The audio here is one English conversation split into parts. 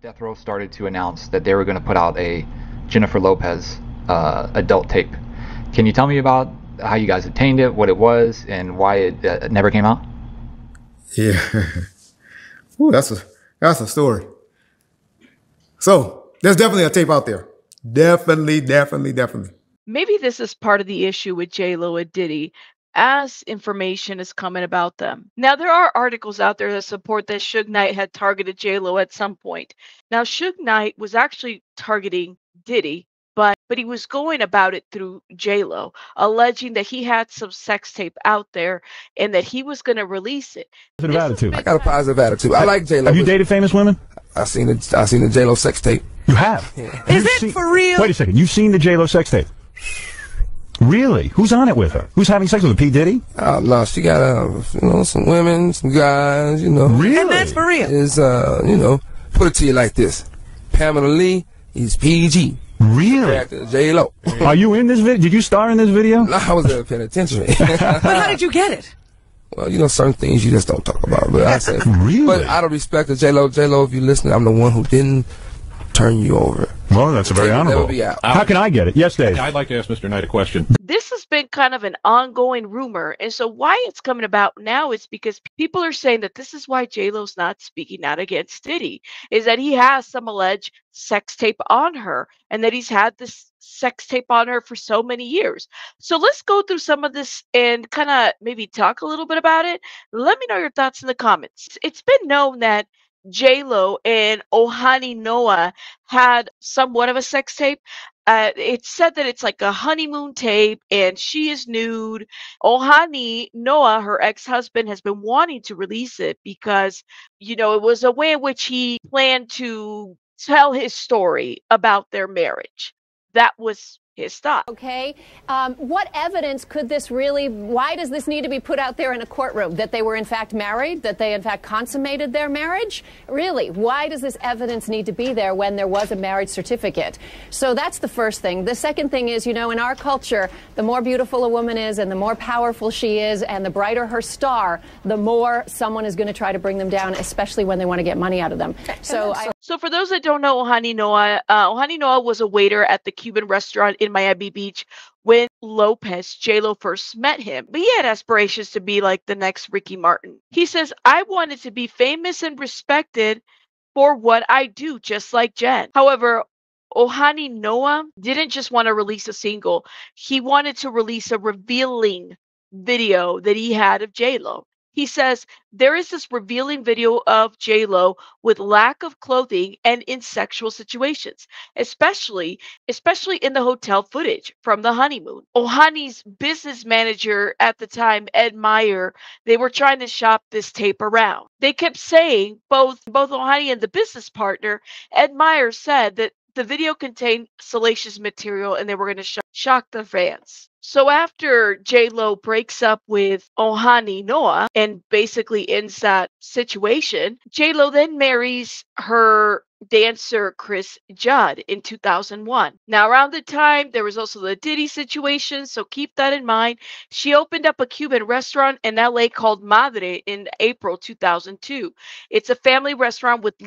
Death Row started to announce that they were going to put out a Jennifer Lopez adult tape. Can you tell me about how you guys obtained it, what it was, and why it never came out? Yeah. Ooh, that's a story. So there's definitely a tape out there. Definitely. Maybe this is part of the issue with J-Lo and Diddy, as information is coming about them. Now, there are articles out there that support that Suge Knight had targeted J-Lo at some point. Now, Suge Knight was actually targeting Diddy, but he was going about it through J-Lo, alleging that he had some sex tape out there and that he was going to release it. Positive attitude. I got a positive attitude. I like J-Lo. Have you dated famous women? I seen the J-Lo sex tape. You have? Yeah. Is it for real? Wait a second. You've seen the J-Lo sex tape? Really? Who's on it with her? Who's having sex with her? P. Diddy? No, she got some women, some guys, you know. Really? And that's for real. Is put it to you like this: Pamela Lee is PG. Really? J-Lo. Are you in this video? Did you star in this video? No, I was at a penitentiary. But how did you get it? Well, certain things you just don't talk about. But I said, really? But out of respect to J-Lo, if you listen, I'm the one who didn't turn you over. Well, that's very honorable. How can I get it? Yes, Dave. I'd like to ask Mr. Knight a question. This has been kind of an ongoing rumor, and so why it's coming about now is because people are saying that this is why J-Lo's not speaking out against Diddy, is that he has some alleged sex tape on her, and that he's had this sex tape on her for so many years. So let's go through some of this and kind of maybe talk a little bit about it. Let me know your thoughts in the comments. It's been known that J-Lo and Ojani Noa had somewhat of a sex tape. It's said that it's like a honeymoon tape and she is nude. Ojani Noa, her ex-husband, has been wanting to release it because, it was a way in which he planned to tell his story about their marriage. That was his thought. Okay. What evidence could this really, why does this need to be put out there in a courtroom? That they were in fact married? That they in fact consummated their marriage? Really, why does this evidence need to be there when there was a marriage certificate? So that's the first thing. The second thing is, in our culture, the more beautiful a woman is and the more powerful she is and the brighter her star, the more someone is going to try to bring them down, especially when they want to get money out of them. So for those that don't know, Ojani Noa was a waiter at the Cuban restaurant in Miami Beach when J-Lo first met him. But he had aspirations to be like the next Ricky Martin. He says, "I wanted to be famous and respected for what I do, just like Jen." However, Ojani Noa didn't just want to release a single. He wanted to release a revealing video that he had of J-Lo. He says, "There is this revealing video of J-Lo with lack of clothing and in sexual situations, especially in the hotel footage from the honeymoon." Ohani's business manager at the time, Ed Meyer, they were trying to shop this tape around. They kept saying, both Ojani and the business partner, Ed Meyer, said that the video contained salacious material and they were going to shock the fans. So after J-Lo breaks up with Ojani Noa and basically ends that situation, J-Lo then marries her dancer Chris Judd in 2001. Now around the time, there was also the Diddy situation, so keep that in mind. She opened up a Cuban restaurant in LA called Madre in April 2002. It's a family restaurant with a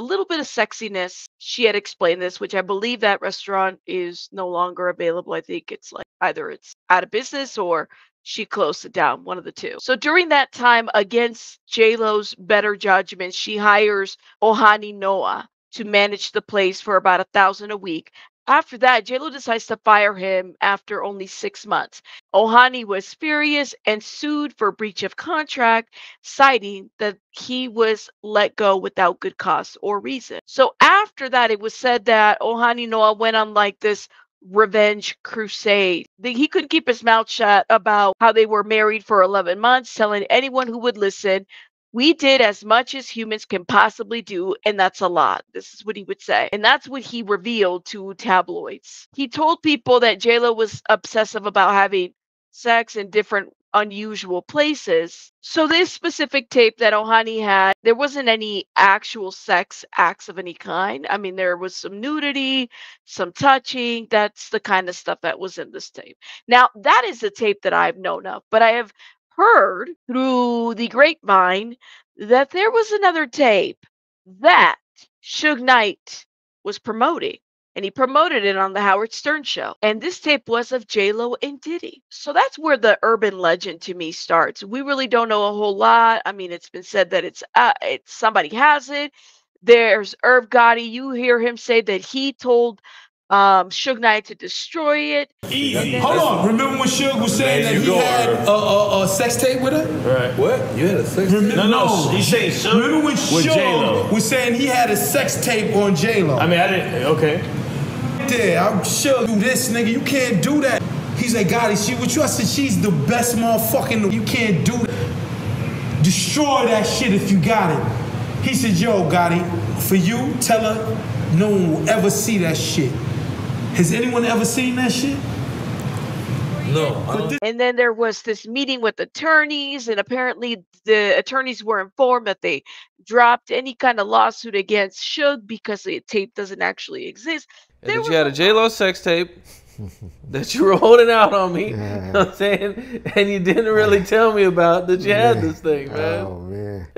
little bit of sexiness. She had explained this, which I believe that restaurant is no longer available. I think it's like either it's out of business or she closed it down, one of the two. So during that time, against J-Lo's better judgment, she hires Ojani Noa to manage the place for about $1,000 a week. After that, J-Lo decides to fire him after only 6 months. Ojani was furious and sued for breach of contract, citing that he was let go without good cause or reason. So after that, it was said that Ojani Noa went on like this revenge crusade. He couldn't keep his mouth shut about how they were married for 11 months, telling anyone who would listen, "We did as much as humans can possibly do, and that's a lot." This is what he would say. And that's what he revealed to tabloids. He told people that J-Lo was obsessive about having sex in different unusual places. So this specific tape that Ojani had, there wasn't any actual sex acts of any kind. I mean, there was some nudity, some touching. That's the kind of stuff that was in this tape. Now, that is the tape that I've known of, but I have heard through the grapevine that there was another tape that Suge Knight was promoting, and he promoted it on the Howard Stern show. And this tape was of J-Lo and Diddy. So that's where the urban legend to me starts. We really don't know a whole lot. I mean, it's been said that it's somebody has it. There's Irv Gotti. You hear him say that he told Suge Knight to destroy it. Easy. Hold on. Remember when Suge was saying that he had a sex tape with her? Right. What? You had a sex tape? No. He's saying Suge. Remember when Suge was saying he had a sex tape on J-Lo? I mean, I didn't. Okay. There, I'm Suge. Do this, nigga. You can't do that. He said, God, is she with you? I said, she's the best motherfucking. You can't do that. Destroy that shit if you got it. He said, yo, Gotti, for you, tell her no one will ever see that shit. Has anyone ever seen that shit? No. And then there was this meeting with attorneys, and apparently the attorneys were informed that they dropped any kind of lawsuit against Suge because the tape doesn't actually exist. And that you had a J-Lo sex tape that you were holding out on me, you know what I'm saying? And you didn't really tell me about that you had this thing, man. Oh, man.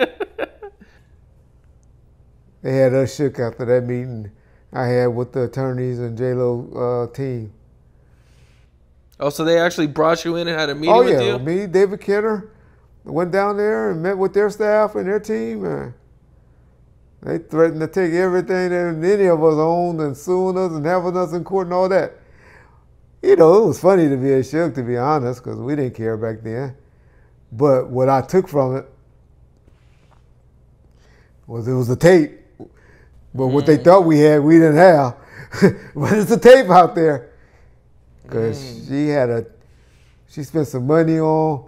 They had us shook after that meeting I had with the attorneys and J-Lo team. Oh, so they actually brought you in and had a meeting with you? Oh, yeah. Me, David Kenner, went down there and met with their staff and their team. And they threatened to take everything that any of us owned and suing us and having us in court and all that. You know, it was funny to be a Suge, to be honest, because we didn't care back then. But what I took from it was a tape. But what they thought we had, we didn't have. But it's a tape out there. Because she spent some money on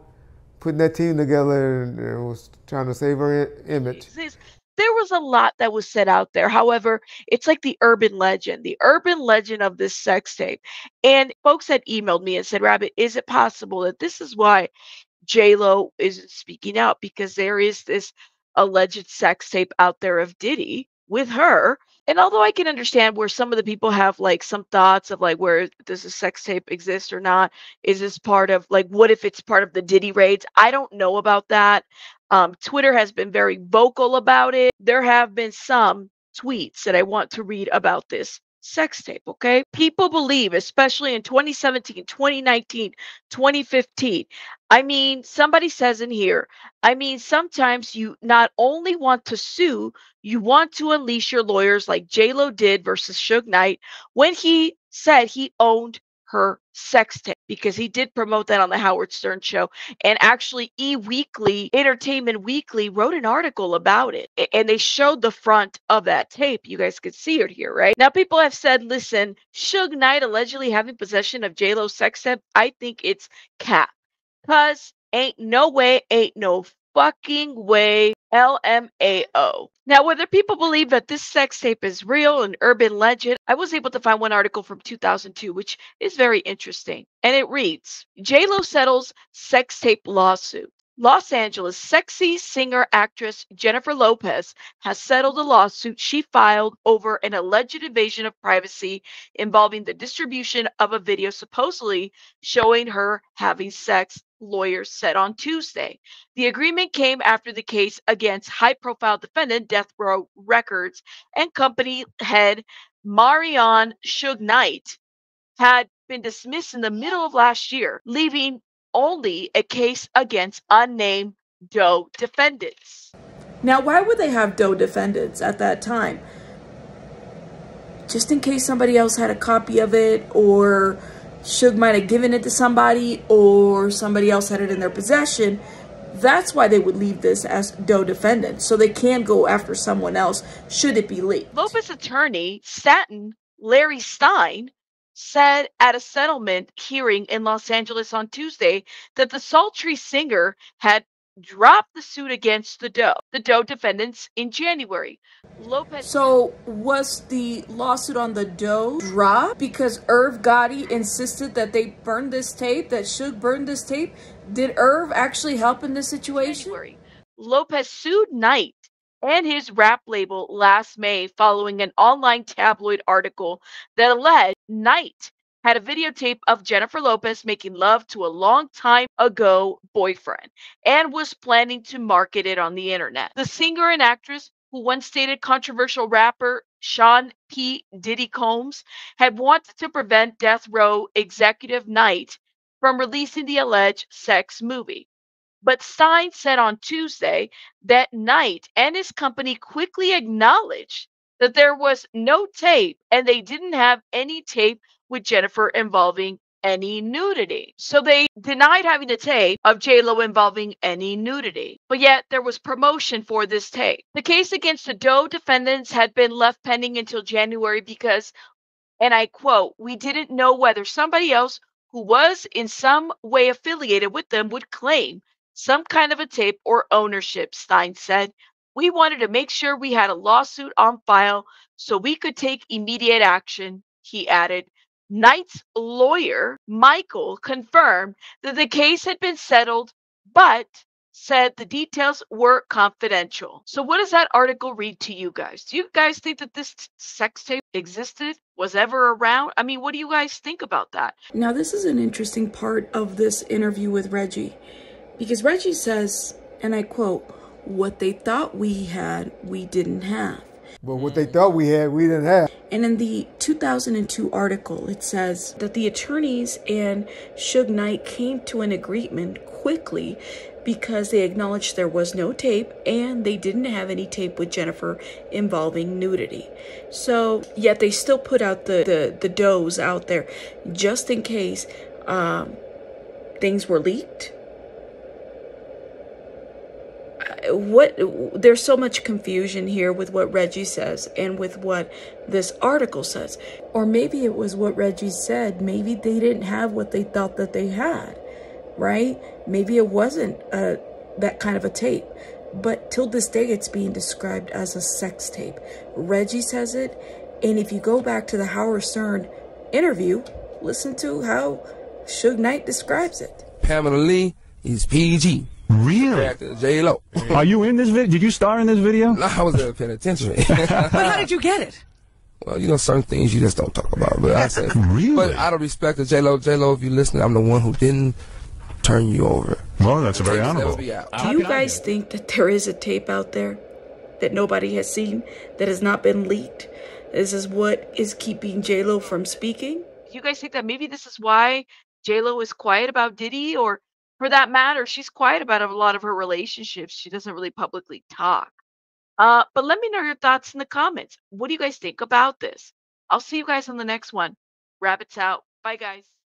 putting that team together and was trying to save her image. There was a lot that was set out there. However, it's like the urban legend of this sex tape. And folks had emailed me and said, Rabbit, is it possible that this is why J-Lo isn't speaking out? Because there is this alleged sex tape out there of Diddy with her. And although I can understand where some of the people have like some thoughts of like, where does the sex tape exist or not? Is this part of like, what if it's part of the Diddy raids? I don't know about that. Twitter has been very vocal about it. There have been some tweets that I want to read about this sex tape, okay? People believe, especially in 2017, 2019, 2015. I mean, somebody says in here, I mean, sometimes you not only want to sue, you want to unleash your lawyers like J-Lo did versus Suge Knight when he said he owned her sex tape, because he did promote that on the Howard Stern show. And actually Entertainment Weekly wrote an article about it, and they showed the front of that tape. You guys could see it here, right? Now people have said, listen, Suge Knight allegedly having possession of J-Lo's sex tape, I think it's cap. Cuz ain't no way, ain't no fucking way, LMAO. Now, whether people believe that this sex tape is real, an urban legend, I was able to find one article from 2002, which is very interesting. And it reads, J-Lo settles sex tape lawsuit. Los Angeles sexy singer-actress Jennifer Lopez has settled a lawsuit she filed over an alleged invasion of privacy involving the distribution of a video supposedly showing her having sex, lawyers said on Tuesday. The agreement came after the case against high-profile defendant Death Row Records and company head Suge Knight had been dismissed in the middle of last year, leaving only a case against unnamed Doe defendants. Now, why would they have Doe defendants at that time? Just in case somebody else had a copy of it, or Suge might have given it to somebody, or somebody else had it in their possession. That's why they would leave this as Doe defendants, so they can go after someone else should it be leaked. Lopez's attorney, Larry Stein, said at a settlement hearing in Los Angeles on Tuesday that the sultry singer had dropped the suit against the Doe defendants in January. Lopez. So was the lawsuit on the Doe dropped because Irv Gotti insisted that they burn this tape, that Suge burn this tape? Did Irv actually help in this situation? January. Lopez sued Knight and his rap label last May following an online tabloid article that alleged Knight had a videotape of Jennifer Lopez making love to a long time ago boyfriend and was planning to market it on the internet. The singer and actress who once stated controversial rapper Sean P. Diddy Combs had wanted to prevent Death Row executive Knight from releasing the alleged sex movie. But Stein said on Tuesday that Knight and his company quickly acknowledged that there was no tape and they didn't have any tape with Jennifer involving any nudity. So they denied having a tape of J-Lo involving any nudity, but yet there was promotion for this tape. The case against the Doe defendants had been left pending until January because, and I quote, "we didn't know whether somebody else who was in some way affiliated with them would claim some kind of a tape or ownership," Stein said. "We wanted to make sure we had a lawsuit on file so we could take immediate action," he added. Knight's lawyer, Michael, confirmed that the case had been settled, but said the details were confidential. So what does that article read to you guys? Do you guys think that this sex tape existed, was ever around? I mean, what do you guys think about that? Now, this is an interesting part of this interview with Reggie, because Reggie says, and I quote, "what they thought we had, we didn't have." But what they thought we had, we didn't have. And in the 2002 article, it says that the attorneys and Suge Knight came to an agreement quickly because they acknowledged there was no tape and they didn't have any tape with Jennifer involving nudity. So, yet they still put out the does out there just in case things were leaked. There's so much confusion here with what Reggie says and with what this article says. Or maybe it was what Reggie said. Maybe they didn't have what they thought that they had, right? Maybe it wasn't that kind of a tape. But till this day, it's being described as a sex tape. Reggie says it. And if you go back to the Howard Stern interview, listen to how Suge Knight describes it. Pamela Lee is PG. Really? J-Lo. Are you in this video? Did you star in this video? No, I was at penitentiary. But how did you get it? Well, you know, certain things you just don't talk about. But I said, really? But out of respect to J-Lo, if you're listening, I'm the one who didn't turn you over. Well, that's very honorable. Do you guys think that there is a tape out there that nobody has seen, that has not been leaked? This is what is keeping J-Lo from speaking? Do you guys think that maybe this is why J-Lo is quiet about Diddy, or for that matter, she's quiet about a lot of her relationships. She doesn't really publicly talk. But let me know your thoughts in the comments. What do you guys think about this? I'll see you guys on the next one. Rabbits out. Bye, guys.